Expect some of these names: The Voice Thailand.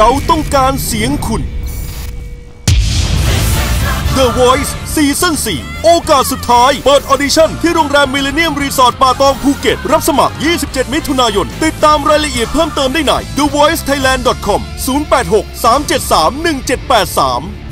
เราต้องการเสียงคุณ The Voice ซีซั่น 4โอกาสสุดท้ายเปิดออดิชั่นที่โรงแรมมิเลเนียมรีสอร์ทป่าตองภูเก็ตรับสมัคร27มิถุนายนติดตามรายละเอียดเพิ่มเติมได้ใน thevoicethailand.com 086-373-1783